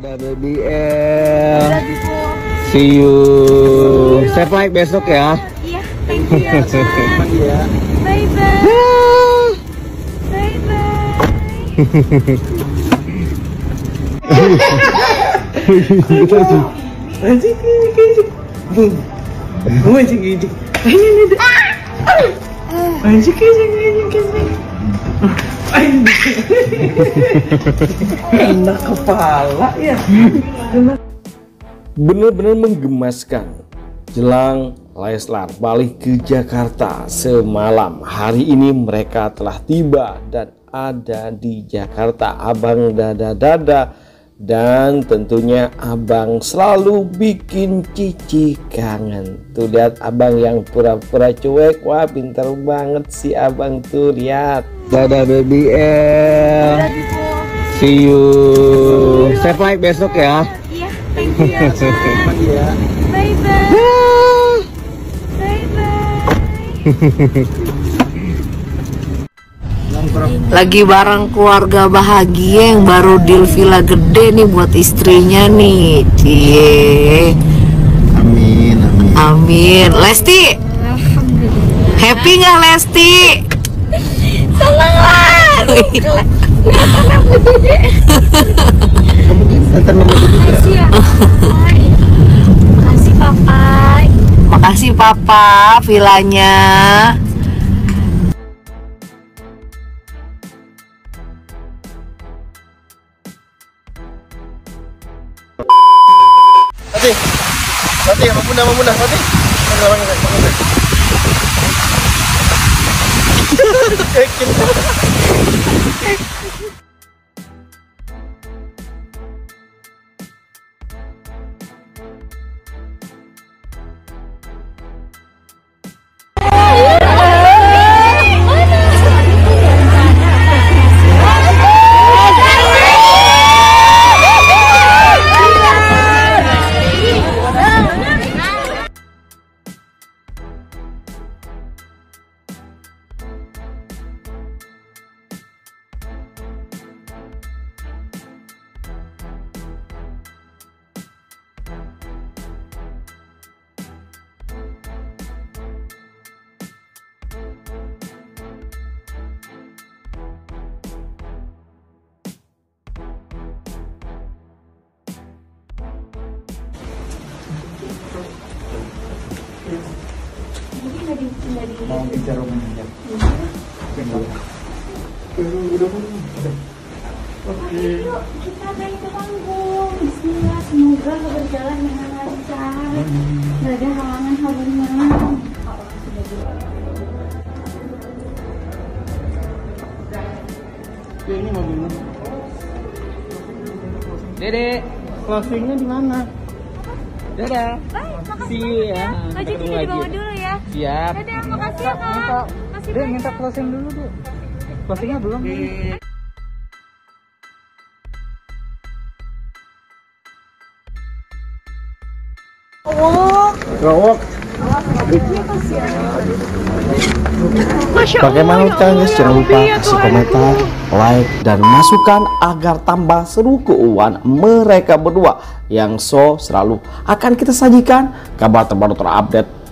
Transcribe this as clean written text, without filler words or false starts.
Dadah baby L. See you. Saya flight besok ya. Iya, thank you. Bye bye. Bye bye. Enak kepala ya. Bener-bener menggemaskan. Jelang Leslar balik ke Jakarta semalam, hari ini mereka telah tiba dan ada di Jakarta. Abang Dada dan tentunya Abang selalu bikin Cici kangen. Tuh lihat Abang yang pura-pura cuek. Wah, pintar banget si Abang tuh, lihat. Dadah baby L. See you. Saya flight besok ya. Iya, thank you. Bye bye. Bye bye. Lagi bareng keluarga bahagia yang baru deal villa gede nih buat istrinya nih. Cie. Amin, amin. Amin. Lesti. Happy nggak Lesti? Senang lah. Makasih papa. Makasih papa vilanya. Nanti, nanti sama bunda, sama bunda, nanti. Mau bicara rumahnya. Oke. Kita naik ke panggung. Bismillah, semoga berjalan dengan lancar. Tidak ada halangan-halangan. Ini mobilnya. Dede, closingnya di mana? Dadah. Baik, see you ya. Ojeknya dibawa dulu ya. Siap. Dadah, makasih ya Kak. Makasih banyak. Minta closing dulu, Bu. Closingnya belum. Gawok. Bagaimana guys? Jangan lupa kasih komentar, like, dan masukan agar tambah seru keuangan mereka berdua yang selalu akan kita sajikan kabar terbaru terupdate